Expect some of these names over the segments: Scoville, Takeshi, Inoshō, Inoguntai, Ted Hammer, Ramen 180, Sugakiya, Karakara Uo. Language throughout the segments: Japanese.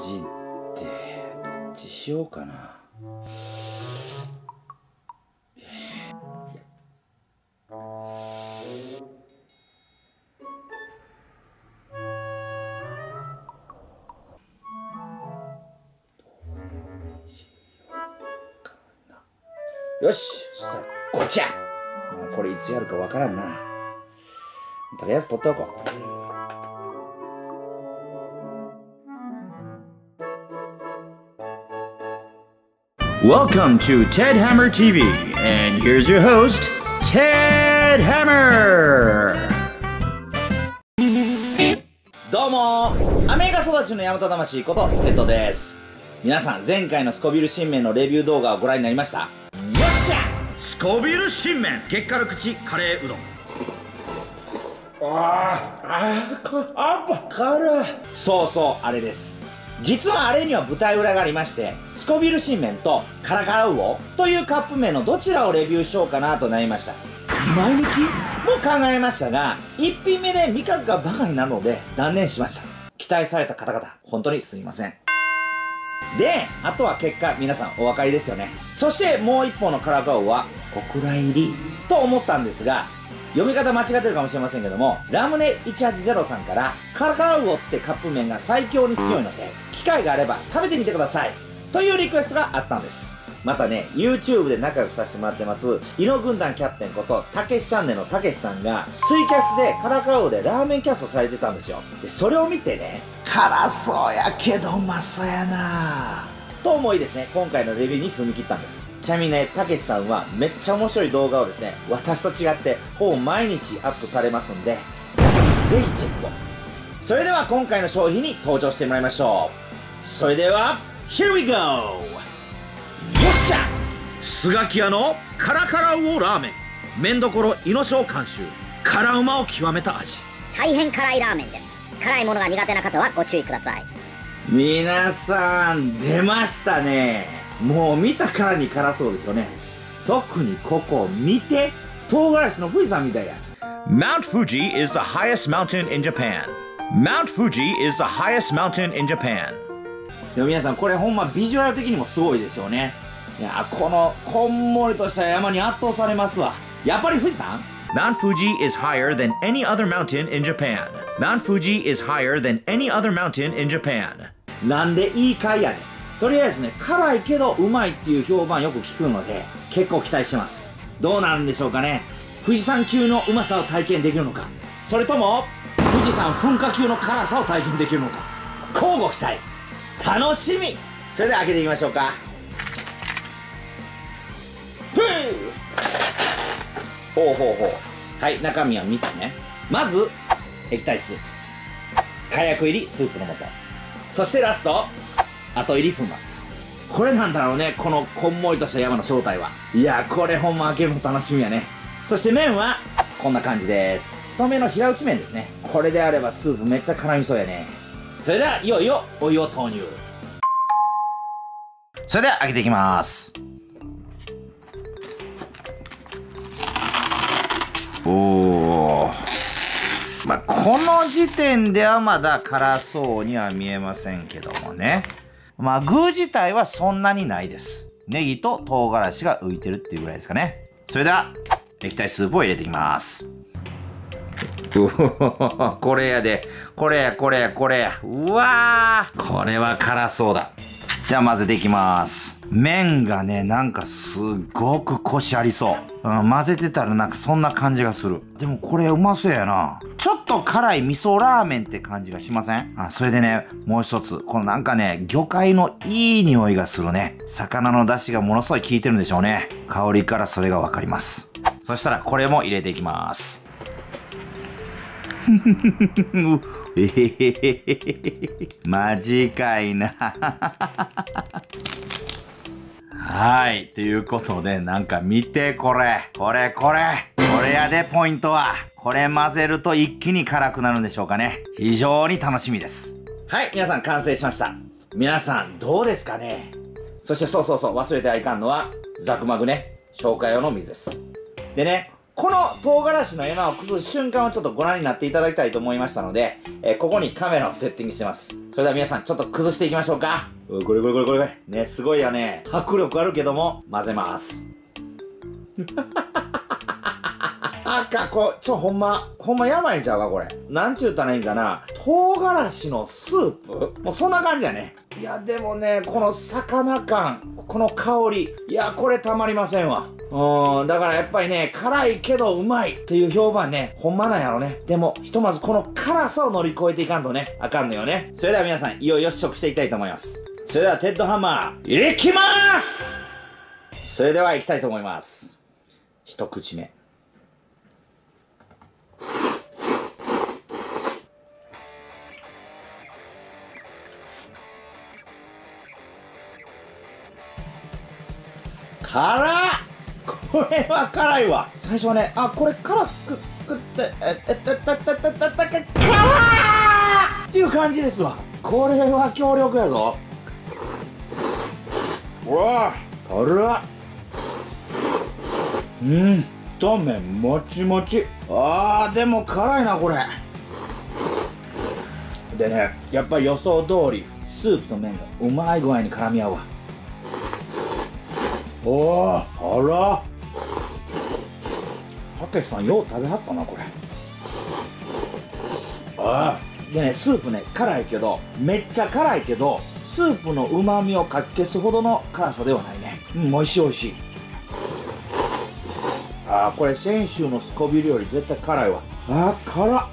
ジでどっちしようかな。よし、そしたらこっちや。もうこれいつやるかわからんな。とりあえず取っておこう。Welcome to Ted Hammer TV, and here's your host, Ted Hammer! どうも、アメリカ育ちの大和魂ことテッドです。皆さん、前回のスコビル新麺のレビュー動画をご覧になりました？よっしゃ！スコビル新麺激辛口カレーうどん。辛い。そうそう、あれです。実はあれには舞台裏がありまして、スコビル新麺とカラカラウオというカップ麺のどちらをレビューしようかなと悩みました。2枚抜きも考えましたが、1品目で味覚がバカになるので断念しました。期待された方々本当にすみません。で、あとは結果皆さんお分かりですよね。そしてもう一方のカラカラウオはオクラ入りと思ったんですが、読み方間違ってるかもしれませんけども、ラムネ180さんからカラカラウオってカップ麺が最強に強いので機会があれば食べてみてくださいというリクエストがあったんです。またね、 YouTube で仲良くさせてもらってます伊野軍団キャプテンことたけしチャンネルのたけしさんがツイキャスでカラカラウオでラーメンキャストされてたんですよ。でそれを見てね、辛そうやけどうまそうやなと思いですね、今回のレビューに踏み切ったんです。ちなみにね、たけしさんはめっちゃ面白い動画をですね、私と違ってほぼ毎日アップされますんで、皆さんぜひチェックを。それでは今回の商品に登場してもらいましょう。それでは Here we go。 よっしゃ、スガキヤのカラカラウオラーメン、麺どころイノショウ監修、辛うまを極めた味。大変辛いラーメンです。辛いものが苦手な方はご注意ください。皆さん出ましたね。もう見たからに辛そうですよね。特にここ見て、唐辛子の富士山みたいや。 Mount Fuji is the highest mountain in Japan. Mount Fuji is the highest mountain in Japan. でも皆さん、これほんまビジュアル的にもすごいですよね。いや、このこんもりとした山に圧倒されますわ。やっぱり富士山？ Mount Fuji is higher than any other mountain in Japan. Mount Fuji is higher than any other mountain in Japan. なんでいい回やねん。とりあえずね、辛いけどうまいっていう評判よく聞くので、結構期待してます。どうなるんでしょうかね。富士山級のうまさを体験できるのか、それとも富士山噴火級の辛さを体験できるのか、交互期待、楽しみ。それでは開けていきましょうか。ふぅ、ほうほうほう。はい、中身は3つね。まず液体スープ、火薬入りスープの素、そしてラスト、後入り粉末。これなんだろうね、このこんもりとした山の正体は。いや、これほんま開けるの楽しみやね。そして麺はこんな感じです。太めの平打ち麺ですね。これであればスープめっちゃ絡みそうやね。それではいよいよお湯を投入。それでは開けていきます。おお、まあ、この時点ではまだ辛そうには見えませんけどもね。まあ、具自体はそんなにないです。ネギと唐辛子が浮いてるっていうぐらいですかね。それでは、液体スープを入れていきます。うお、これやで。これや。うわー、これは辛そうだ。じゃあ混ぜていきます。麺がね、なんかすごくコシありそう。うん、混ぜてたらなんかそんな感じがする。でもこれうまそうやな。ちょっと辛い味噌ラーメンって感じがしません？あ、それでね、もう一つ。このなんかね、魚介のいい匂いがするね。魚の出汁がものすごい効いてるんでしょうね。香りからそれがわかります。そしたらこれも入れていきます。マジかいな。はい。ということで、なんか見て、これやで、ポイントは。これ混ぜると一気に辛くなるんでしょうかね。非常に楽しみです。はい、皆さん完成しました。皆さんどうですかね。そしてそうそうそう、忘れてはいかんのは、ザクマグね。消化用の水です。でね、この唐辛子の絵馬を崩す瞬間をちょっとご覧になっていただきたいと思いましたので、ここにカメラをセッティングしてます。それでは皆さんちょっと崩していきましょうか。これこれこれこれね、すごいよね。迫力あるけども混ぜます。赤こちょほんまやばいんちゃうかこれ。なんちゅうたらいいんかな、唐辛子のスープ、もうそんな感じやね。いやでもね、この魚感、この香り、いやこれたまりませんわ。だからやっぱりね、辛いけどうまいという評判ね、ほんまなんやろね。でもひとまずこの辛さを乗り越えていかんとねあかんのよね。それでは皆さんいよいよ試食していきたいと思います。それではテッドハンマーいきまーす。それではいきたいと思います。一口目、辛っ！これは辛いわ。最初はね、あ、これ辛く食って、辛ー！っていう感じですわ。これは強力やぞ。うわぁ、辛っ！うん、太麺もちもち。あー、でも辛いな、これ。でね、やっぱり予想通り、スープと麺がうまい具合に絡み合うわ。おー、あらたけしさんよう食べはったなこれ。ああ、でね、スープね、辛いけどめっちゃ辛いけどスープのうまみをかき消すほどの辛さではないね。うん、おいしいおいしい。ああ、これ先週のすこびるより絶対辛いわ。ああ、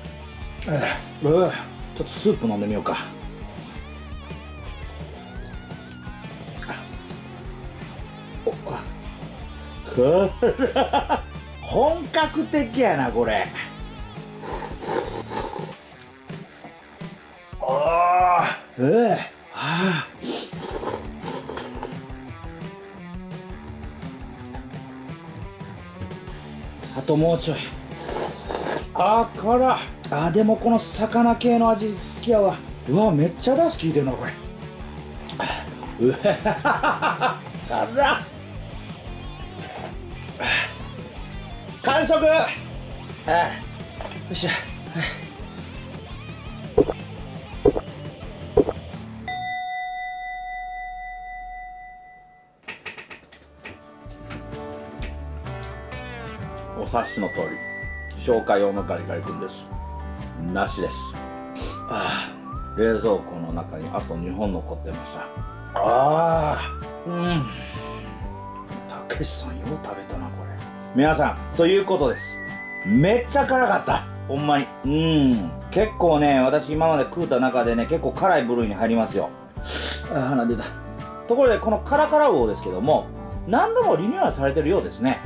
辛っ。ちょっとスープ飲んでみようか。本格的やなこれ。ああ、はあ、あともうちょい。あー辛っ。あー、でもこの魚系の味好きやわ。うわ、めっちゃ出汁効いてるなこれ。うわ辛っ。完食。よし、お察しの通り消化用のガリガリ君です。なしです。ああ、冷蔵庫の中にあと2本残ってました。ああ、うん、たけしさんよう食べたなこれ。皆さん、ということです。めっちゃ辛かった、ほんまに。結構ね、私今まで食うた中でね、結構辛い部類に入りますよ。あ、鼻出た。ところでこのカラカラ魚ですけども、何度もリニューアルされてるようですね。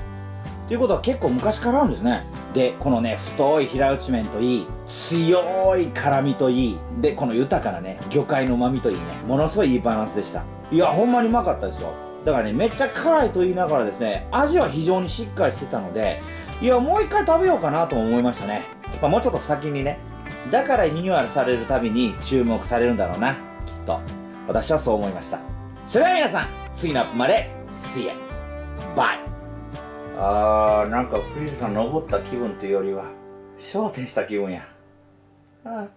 ということは結構昔からあるんですね。でこのね、太い平打ち麺といい、強い辛みといい、でこの豊かなね魚介のうまみといいね、ものすごいいいバランスでした。いやほんまにうまかったですよ。だからね、めっちゃ辛いと言いながらですね、味は非常にしっかりしてたので、いやもう一回食べようかなと思いましたね。まあ、もうちょっと先にね、だからリニューアルされるたびに注目されるんだろうな、きっと。私はそう思いました。それでは皆さん、次のアップまで See ya! Bye! あー、なんか富士山登った気分というよりは昇天した気分や。Okay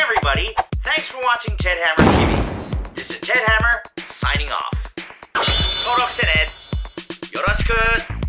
everybody, thanks for watching Ted Hammer TV. This is Ted Hammer signing off. 登録してね。よろしく。